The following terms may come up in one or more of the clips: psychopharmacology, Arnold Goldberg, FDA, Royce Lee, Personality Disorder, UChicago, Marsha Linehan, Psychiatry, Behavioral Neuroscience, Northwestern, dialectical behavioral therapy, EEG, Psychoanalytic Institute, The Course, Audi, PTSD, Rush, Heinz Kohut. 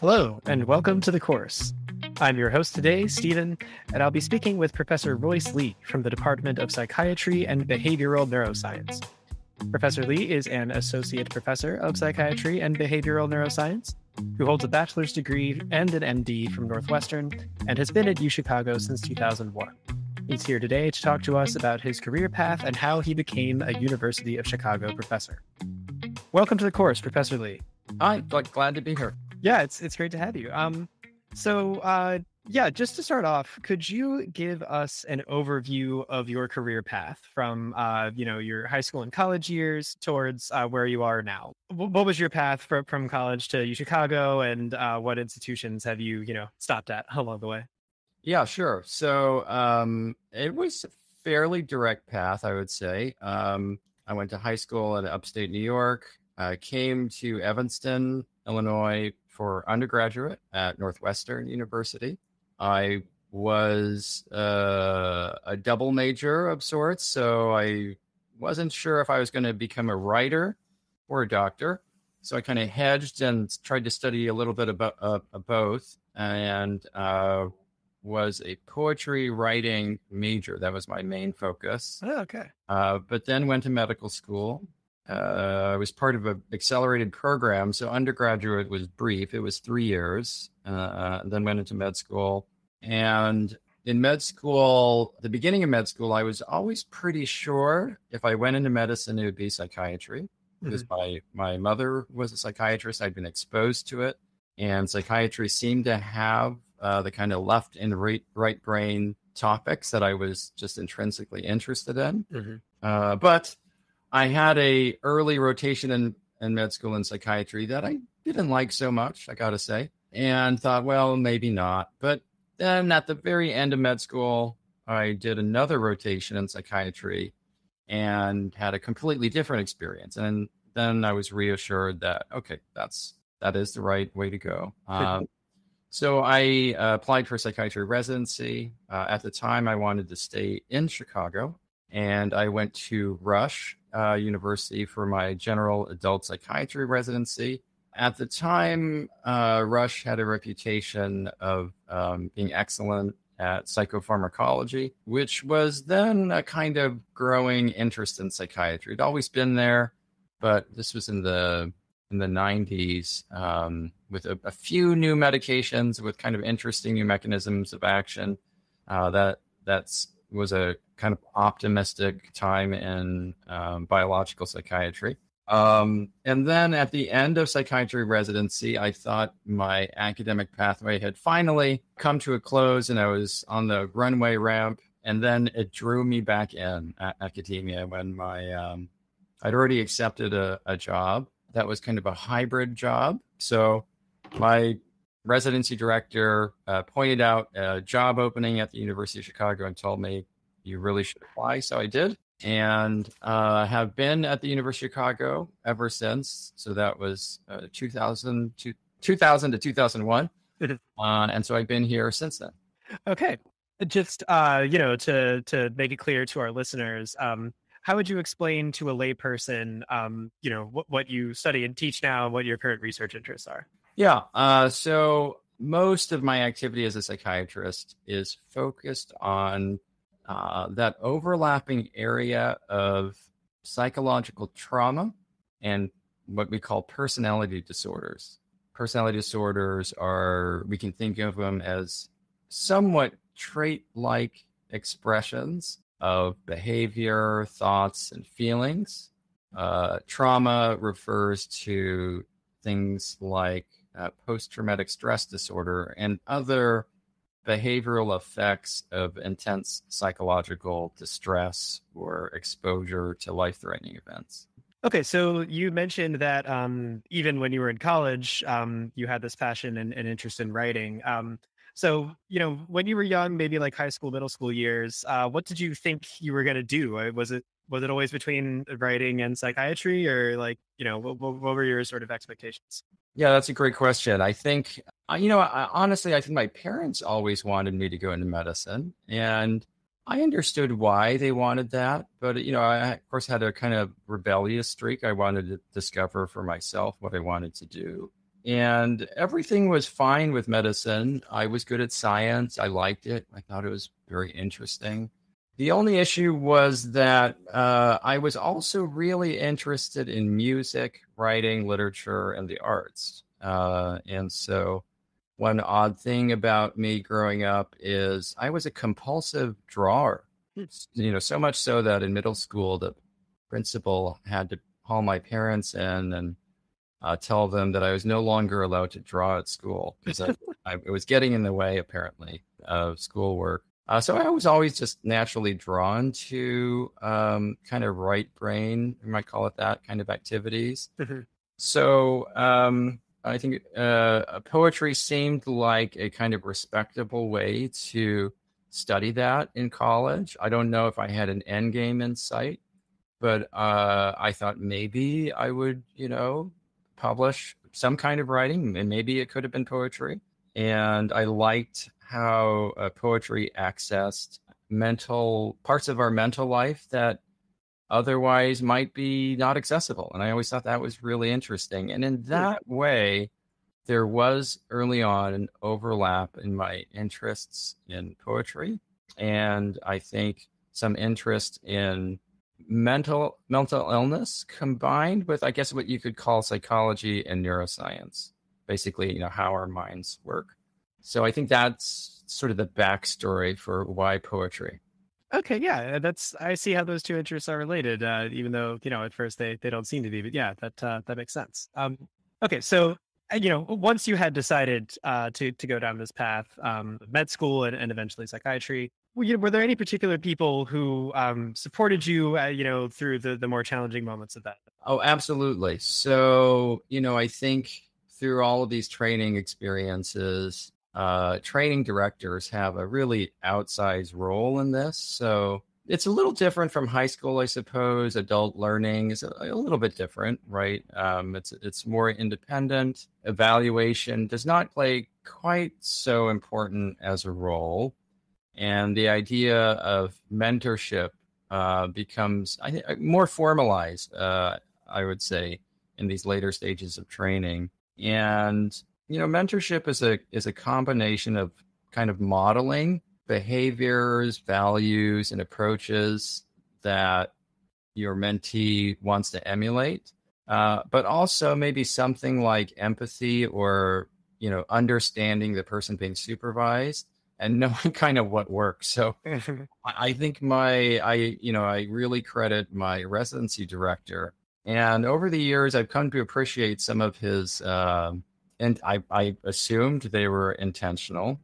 Hello, and welcome to the course. I'm your host today, Stephen, and I'll be speaking with Professor Royce Lee from the Department of Psychiatry and Behavioral Neuroscience. Professor Lee is an associate professor of psychiatry and behavioral neuroscience who holds a bachelor's degree and an MD from Northwestern and has been at UChicago since 2001. He's here today to talk to us about his career path and how he became a University of Chicago professor. Welcome to the course, Professor Lee. I'm glad to be here. Yeah, it's great to have you. So just to start off, could you give us an overview of your career path from, your high school and college years towards where you are now? What was your path from college to UChicago, and what institutions have you, stopped at along the way? Yeah, sure. So it was a fairly direct path, I would say. I went to high school in upstate New York. I came to Evanston, Illinois, for undergraduate at Northwestern University. I was a double major of sorts, so I wasn't sure if I was going to become a writer or a doctor. So I kind of hedged and tried to study a little bit about both, and was a poetry writing major. That was my main focus. Oh, okay. But then went to medical school. I was part of an accelerated program, so undergraduate was brief. It was 3 years, then went into med school. And in med school, the beginning of med school, I was always pretty sure if I went into medicine, it would be psychiatry, because my mother was a psychiatrist. I'd been exposed to it, and psychiatry seemed to have the kind of left and right brain topics that I was just intrinsically interested in. But I had a early rotation in med school in psychiatry that I didn't like so much, I got to say, and thought, well, maybe not. But then at the very end of med school, I did another rotation in psychiatry and had a completely different experience. And then I was reassured that, okay, that is the right way to go. So I applied for psychiatry residency. At the time, I wanted to stay in Chicago, and I went to Rush University for my general adult psychiatry residency. At the time, Rush had a reputation of being excellent at psychopharmacology, which was then a kind of growing interest in psychiatry. It'd always been there, but this was in the 90s with a few new medications with kind of interesting new mechanisms of action. That was a kind of optimistic time in biological psychiatry. And then at the end of psychiatry residency, I thought my academic pathway had finally come to a close, and I was on the runway ramp. And then it drew me back in academia when my I'd already accepted a job that was kind of a hybrid job. So my residency director pointed out a job opening at the University of Chicago and told me, you really should apply. So I did, and have been at the University of Chicago ever since. So that was 2000 to 2001. And so I've been here since then. Okay. Just, to make it clear to our listeners, how would you explain to a layperson, what you study and teach now and what your current research interests are? Yeah. So most of my activity as a psychiatrist is focused on that overlapping area of psychological trauma and what we call personality disorders. Personality disorders are, we can think of them as somewhat trait-like expressions of behavior, thoughts, and feelings. Trauma refers to things like post-traumatic stress disorder and other behavioral effects of intense psychological distress or exposure to life-threatening events. Okay, so you mentioned that even when you were in college, you had this passion and interest in writing. So, when you were young, maybe like high school, middle school years, what did you think you were going to do? Was it always between writing and psychiatry, or what were your sort of expectations? Yeah, that's a great question. I think, I think my parents always wanted me to go into medicine, and I understood why they wanted that. But, I, of course, had a kind of rebellious streak. I wanted to discover for myself what I wanted to do. And everything was fine with medicine. I was good at science. I liked it. I thought it was very interesting. The only issue was that I was also really interested in music, writing, literature, and the arts. And so one odd thing about me growing up is I was a compulsive drawer, you know, so much so that in middle school, the principal had to call my parents in and tell them that I was no longer allowed to draw at school because it was getting in the way, apparently, of schoolwork. So I was always just naturally drawn to kind of right brain, you might call it that, kind of activities. Mm-hmm. So I think poetry seemed like a kind of respectable way to study that in college. I don't know if I had an end game in sight, but I thought maybe I would, you know, publish some kind of writing, and maybe it could have been poetry. And I liked how poetry accessed mental parts of our mental life that otherwise might be not accessible. And I always thought that was really interesting. And in that way, there was early on an overlap in my interests in poetry. And I think some interest in mental illness combined with, I guess, what you could call psychology and neuroscience, basically, you know, how our minds work. So I think that's sort of the backstory for why poetry. Okay, yeah, I see how those two interests are related, even though, you know, at first they don't seem to be, but yeah, that makes sense. Okay, so, you know, once you had decided to go down this path, med school and eventually psychiatry, were there any particular people who supported you, you know, through the more challenging moments of that? Oh, absolutely. So, you know, I think through all of these training experiences, training directors have a really outsized role in this. So it's a little different from high school, I suppose. Adult learning is a little bit different, right? It's more independent. Evaluation does not play quite so important as a role. And the idea of mentorship becomes more formalized, I would say, in these later stages of training. And, you know, mentorship is a combination of kind of modeling behaviors, values, and approaches that your mentee wants to emulate, but also maybe something like empathy or, you know, understanding the person being supervised. And knowing kind of what works. So I think I really credit my residency director. And over the years, I've come to appreciate some of his, and I assumed they were intentional,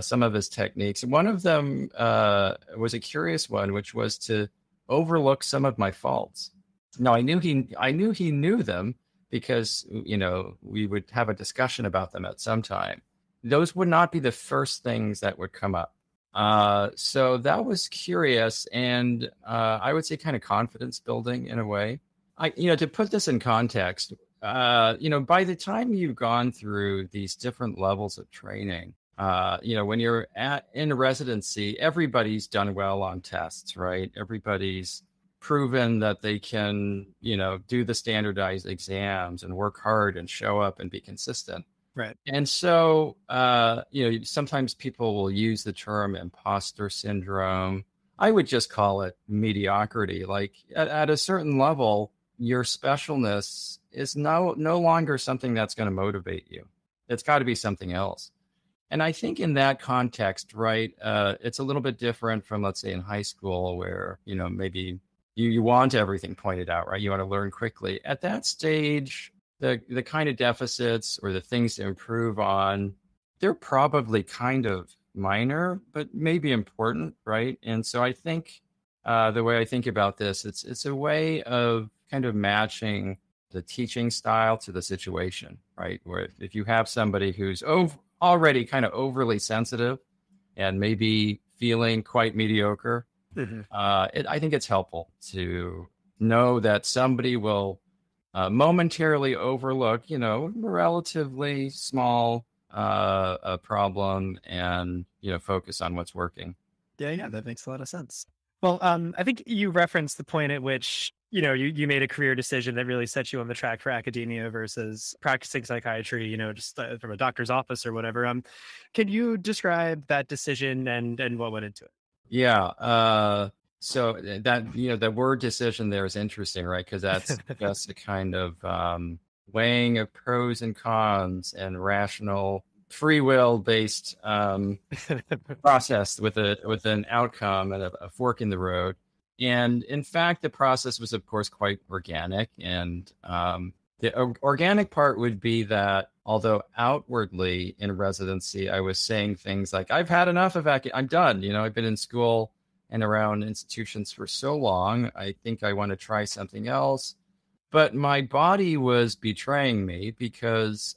some of his techniques. One of them was a curious one, which was to overlook some of my faults. Now, I knew he knew them because, you know, we would have a discussion about them at some time. Those would not be the first things that would come up. So that was curious. And I would say kind of confidence building in a way. You know, to put this in context, you know, by the time you've gone through these different levels of training, you know, when you're in residency, everybody's done well on tests, right? Everybody's proven that they can, you know, do the standardized exams and work hard and show up and be consistent. Right. And so, you know, sometimes people will use the term imposter syndrome. I would just call it mediocrity. Like at a certain level, your specialness is no longer something that's going to motivate you. It's got to be something else. And I think in that context, right, it's a little bit different from, let's say, in high school where, you know, maybe you want everything pointed out, right? You want to learn quickly. At that stage, the kind of deficits or the things to improve on, they're probably kind of minor, but maybe important, right? And so I think the way I think about this, it's a way of kind of matching the teaching style to the situation, right? Where if you have somebody who's already kind of overly sensitive and maybe feeling quite mediocre, mm-hmm. I think it's helpful to know that somebody will momentarily overlook, you know, relatively small a problem and, you know, focus on what's working. Yeah, that makes a lot of sense. Well, I think you referenced the point at which you made a career decision that really set you on the track for academia versus practicing psychiatry, just from a doctor's office or whatever. Can you describe that decision and what went into it? Yeah. So that, the word decision there is interesting, right? Because that's just a kind of weighing of pros and cons and rational free will based process with an outcome and a fork in the road. And in fact, the process was, of course, quite organic. And the organic part would be that although outwardly in residency, I was saying things like, I've had enough of academia, I'm done. I've been in school and around institutions for so long. I think I want to try something else. But my body was betraying me because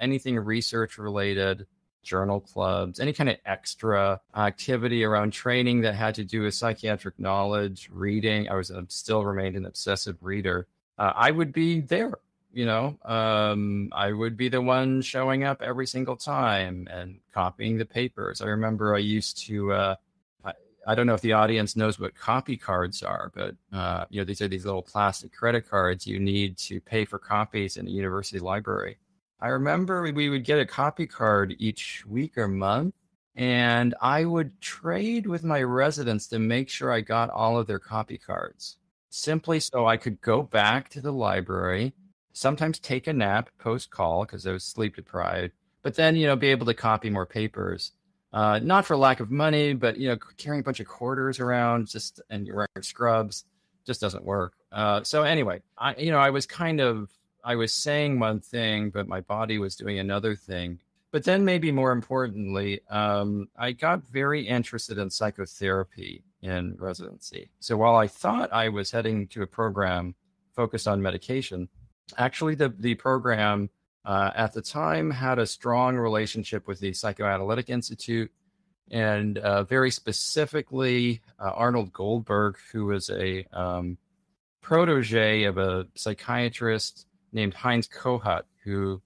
anything research related, journal clubs, any kind of extra activity around training that had to do with psychiatric knowledge, reading. I still remained an obsessive reader. I would be there, I would be the one showing up every single time and copying the papers. I remember I used to, I don't know if the audience knows what copy cards are, but these are these little plastic credit cards you need to pay for copies in a university library. I remember we would get a copy card each week or month, and I would trade with my residents to make sure I got all of their copy cards, simply so I could go back to the library, sometimes take a nap post-call because I was sleep deprived, but then, be able to copy more papers. Not for lack of money, but, carrying a bunch of quarters around and you're wearing scrubs just doesn't work. So anyway, I was saying one thing, but my body was doing another thing. But then maybe more importantly, I got very interested in psychotherapy in residency. So while I thought I was heading to a program focused on medication, actually the program at the time had a strong relationship with the Psychoanalytic Institute and very specifically Arnold Goldberg, who was a protege of a psychiatrist named Heinz Kohut, who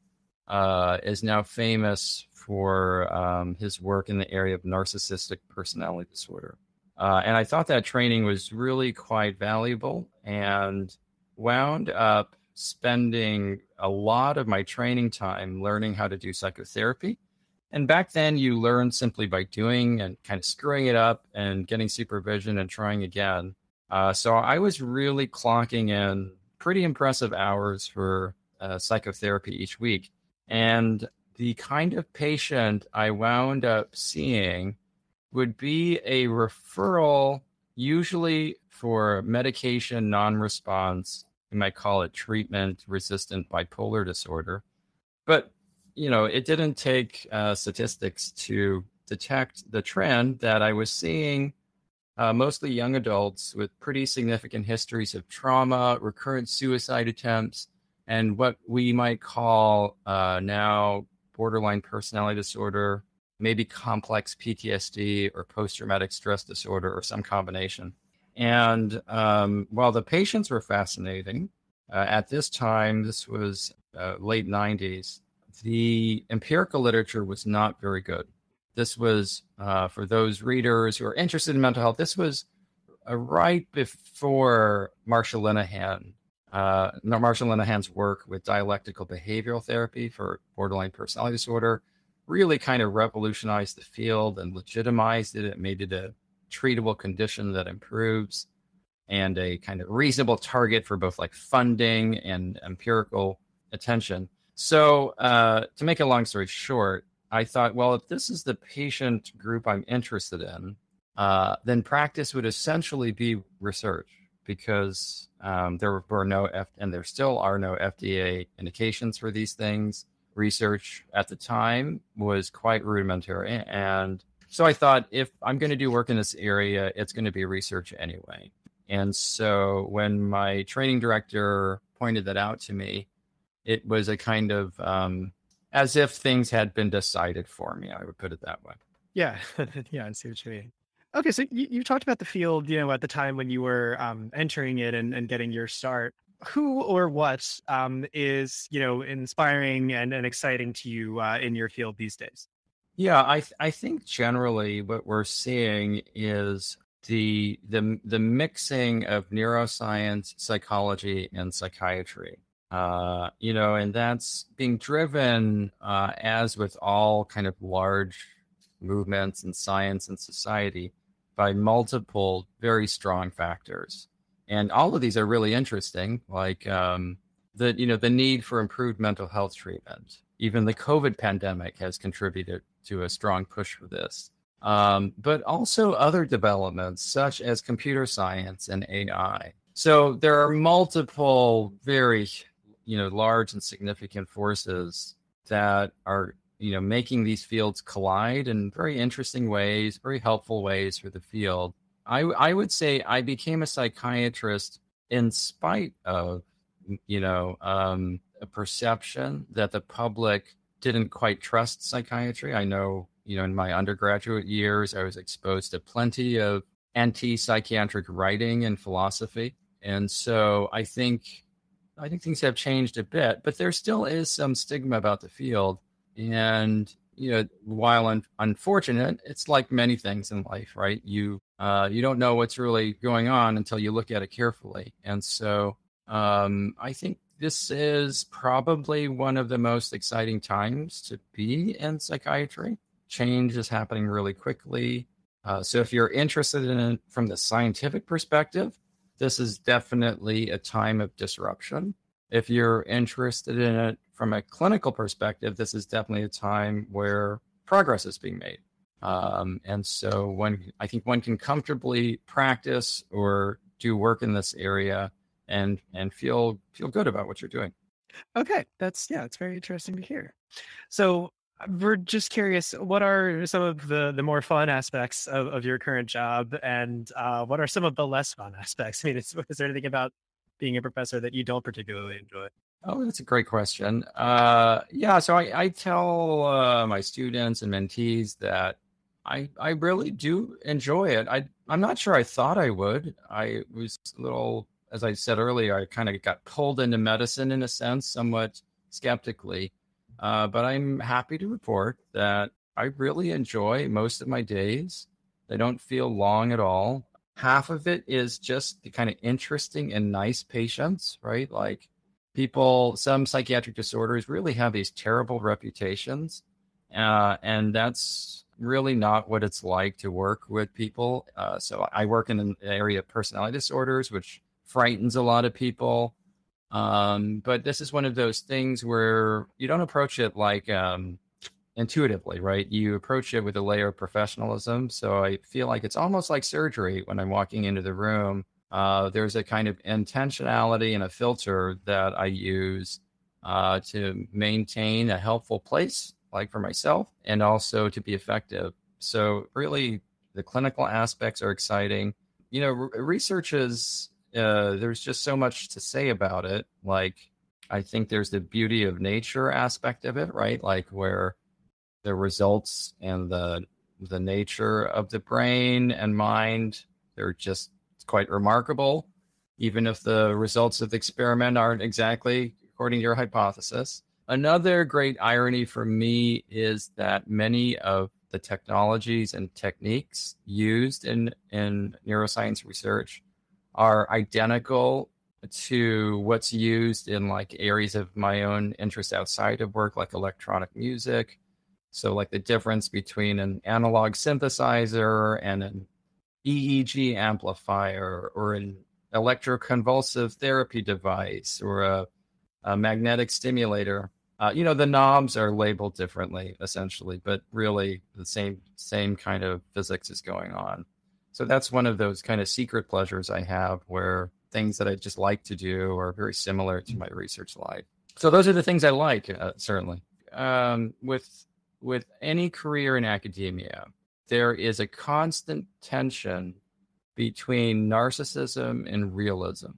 is now famous for his work in the area of narcissistic personality disorder. And I thought that training was really quite valuable and wound up spending a lot of my training time learning how to do psychotherapy. And back then you learn simply by doing and kind of screwing it up and getting supervision and trying again. So I was really clocking in pretty impressive hours for psychotherapy each week. And the kind of patient I wound up seeing would be a referral, usually for medication non-response. You might call it treatment-resistant bipolar disorder. But, it didn't take statistics to detect the trend that I was seeing. Mostly young adults with pretty significant histories of trauma, recurrent suicide attempts, and what we might call now borderline personality disorder, maybe complex PTSD or post-traumatic stress disorder or some combination. And while the patients were fascinating, at this time, this was late 90s, the empirical literature was not very good. This was, for those readers who are interested in mental health, this was right before Marsha Linehan, Marsha Linehan's work with dialectical behavioral therapy for borderline personality disorder really kind of revolutionized the field and legitimized it. It made it a treatable condition that improves and a kind of reasonable target for both like funding and empirical attention. So to make a long story short, I thought, well, if this is the patient group I'm interested in, then practice would essentially be research because there were no and there still are no FDA indications for these things. Research at the time was quite rudimentary. And so I thought, if I'm going to do work in this area, it's going to be research anyway. And so when my training director pointed that out to me, it was a kind of... as if things had been decided for me, I would put it that way. Yeah. Yeah, I see what you mean. Okay, so you talked about the field, at the time when you were entering it and getting your start. Who or what is, inspiring and exciting to you in your field these days? Yeah, I think generally what we're seeing is the mixing of neuroscience, psychology, and psychiatry. You know, and that's being driven, as with all kind of large movements in science and society, by multiple very strong factors. And all of these are really interesting, like the need for improved mental health treatment. Even the COVID pandemic has contributed to a strong push for this. But also other developments such as computer science and AI. So there are multiple very, large and significant forces that are, making these fields collide in very interesting ways, very helpful ways for the field. I would say I became a psychiatrist in spite of, a perception that the public didn't quite trust psychiatry. I know, in my undergraduate years, I was exposed to plenty of anti-psychiatric writing and philosophy. And so I think things have changed a bit, but there still is some stigma about the field. And, while unfortunate, it's like many things in life, right? You don't know what's really going on until you look at it carefully. And so I think this is probably one of the most exciting times to be in psychiatry. Change is happening really quickly. So if you're interested in it from the scientific perspective, this is definitely a time of disruption. If you're interested in it from a clinical perspective, this is definitely a time where progress is being made. And so I think one can comfortably practice or do work in this area and feel good about what you're doing. Okay. It's very interesting to hear. So we're just curious, what are some of the more fun aspects of your current job, and what are some of the less fun aspects? I mean, is there anything about being a professor that you don't particularly enjoy? Oh, that's a great question. So I tell my students and mentees that I really do enjoy it. I'm not sure I thought I would. I was a little, as I said earlier, I kind of got pulled into medicine in a sense, somewhat skeptically. But I'm happy to report that I really enjoy most of my days. They don't feel long at all. Half of it is just the kind of interesting and nice patients, right? Like some psychiatric disorders really have these terrible reputations. And that's really not what it's like to work with people. So I work in an area of personality disorders, which frightens a lot of people. But this is one of those things where you don't approach it like intuitively, right? You approach it with a layer of professionalism. So I feel like it's almost like surgery when I'm walking into the room. There's a kind of intentionality and a filter that I use to maintain a helpful place, like for myself, and also to be effective. So really, the clinical aspects are exciting. Research is... there's just so much to say about it. Like, I think there's the beauty of nature aspect of it, right? Like where the results and the nature of the brain and mind, they're just quite remarkable, even if the results of the experiment aren't exactly according to your hypothesis. Another great irony for me is that many of the technologies and techniques used in neuroscience research are identical to what's used in like areas of my own interest outside of work, like electronic music. So like the difference between an analog synthesizer and an EEG amplifier or an electroconvulsive therapy device or a magnetic stimulator. The knobs are labeled differently essentially, but really the same kind of physics is going on. So that's one of those kind of secret pleasures I have, where things that I just like to do are very similar to my research life. So those are the things I like, certainly. With any career in academia, there is a constant tension between narcissism and realism.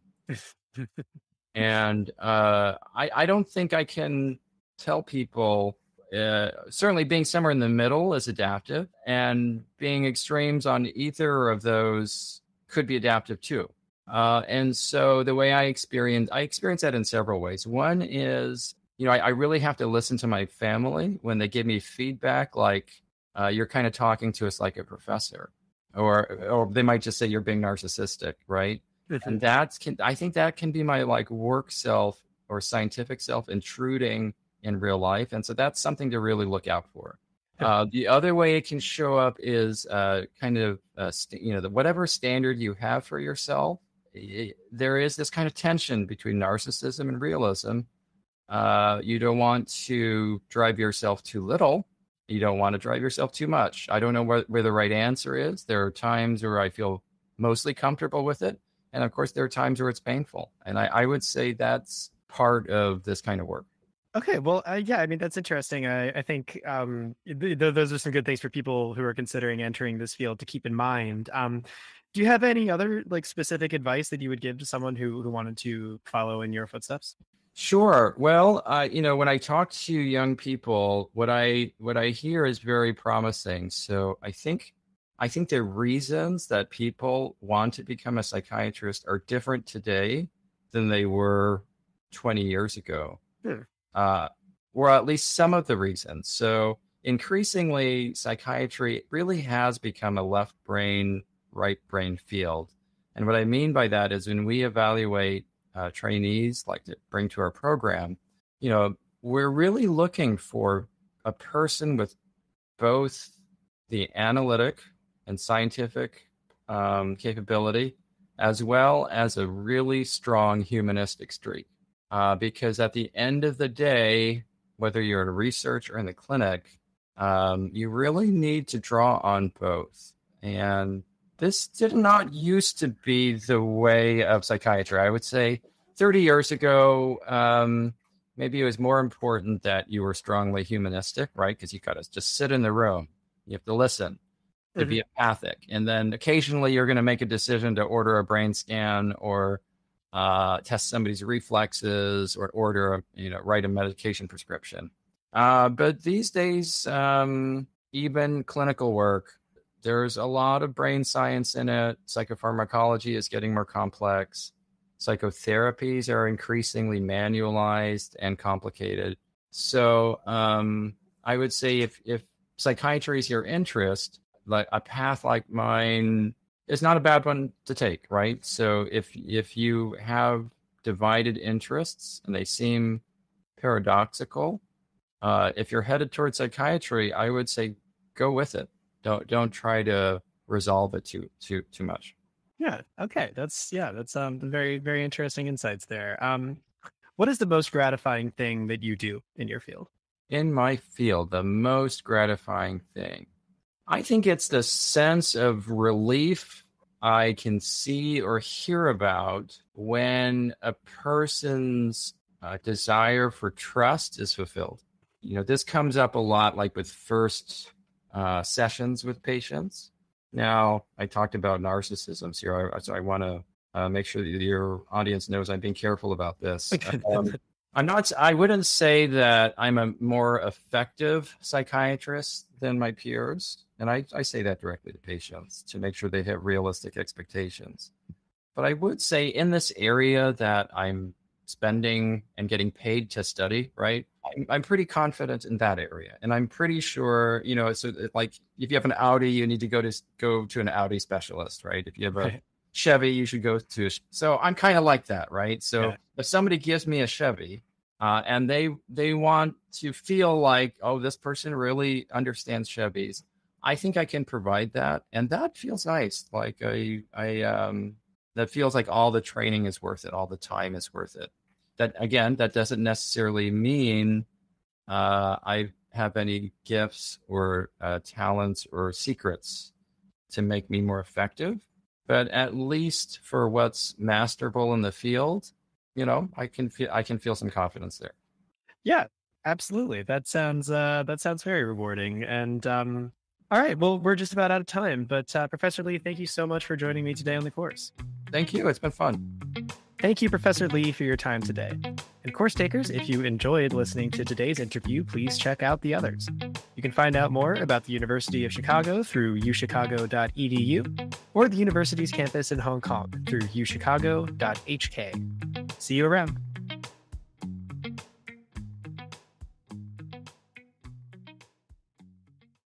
And I don't think I can tell people... certainly being somewhere in the middle is adaptive, and being extremes on either of those could be adaptive too. And so the way I experience that in several ways. One is, I really have to listen to my family when they give me feedback, like you're kind of talking to us like a professor. or they might just say you're being narcissistic, right? Mm-hmm. And I think that can be my like work self or scientific self intruding in real life. And so that's something to really look out for. The other way it can show up is whatever standard you have for yourself, there is this kind of tension between narcissism and realism. You don't want to drive yourself too little. You don't want to drive yourself too much. I don't know where the right answer is. There are times where I feel mostly comfortable with it. And of course, there are times where it's painful. And I would say that's part of this kind of work. Okay. Well, yeah, I mean, that's interesting. I think those are some good things for people who are considering entering this field to keep in mind. Do you have any other like specific advice that you would give to someone who wanted to follow in your footsteps? Sure. Well, when I talk to young people, what I hear is very promising. So I think the reasons that people want to become a psychiatrist are different today than they were 20 years ago. Hmm. Or at least some of the reasons. So increasingly, psychiatry really has become a left brain, right brain field. And what I mean by that is when we evaluate trainees like to bring to our program, we're really looking for a person with both the analytic and scientific capability, as well as a really strong humanistic streak. Because at the end of the day, whether you're in research or in the clinic, you really need to draw on both. And this did not used to be the way of psychiatry. I would say 30 years ago, maybe it was more important that you were strongly humanistic, right? Because you got to just sit in the room. You have to listen, to be empathic. And then occasionally you're going to make a decision to order a brain scan or test somebody's reflexes or order, write a medication prescription. But these days, even clinical work, there's a lot of brain science in it. Psychopharmacology is getting more complex. Psychotherapies are increasingly manualized and complicated. So I would say if psychiatry is your interest, like a path like mine, it's not a bad one to take, right? So if you have divided interests and they seem paradoxical, if you're headed towards psychiatry, I would say go with it. Don't try to resolve it too much. Yeah. Okay. That's very, very interesting insights there. What is the most gratifying thing that you do in your field? In my field, the most gratifying thing. I think it's the sense of relief I can see or hear about when a person's desire for trust is fulfilled. This comes up a lot, like with first sessions with patients. Now, I talked about narcissisms here, so I want to make sure that your audience knows I'm being careful about this. I wouldn't say that I'm a more effective psychiatrist than my peers. And I say that directly to patients to make sure they have realistic expectations. But I would say in this area that I'm spending and getting paid to study, right? I'm pretty confident in that area. And I'm pretty sure, so like if you have an Audi, you need to go to an Audi specialist, right? If you have a Chevy, you should go to. So I'm kind of like that, right? So if somebody gives me a Chevy and they want to feel like, oh, this person really understands Chevys, I think I can provide that, and that feels nice. Like that feels like all the training is worth it, all the time is worth it. That again, that doesn't necessarily mean I have any gifts or talents or secrets to make me more effective. But at least for what's masterable in the field, I can feel some confidence there. Yeah, absolutely. That sounds very rewarding. And all right, well, we're just about out of time. But Professor Lee, thank you so much for joining me today on the course. Thank you. It's been fun. Thank you, Professor Lee, for your time today. And course takers, if you enjoyed listening to today's interview, please check out the others. You can find out more about the University of Chicago through uchicago.edu or the university's campus in Hong Kong through uchicago.hk. See you around.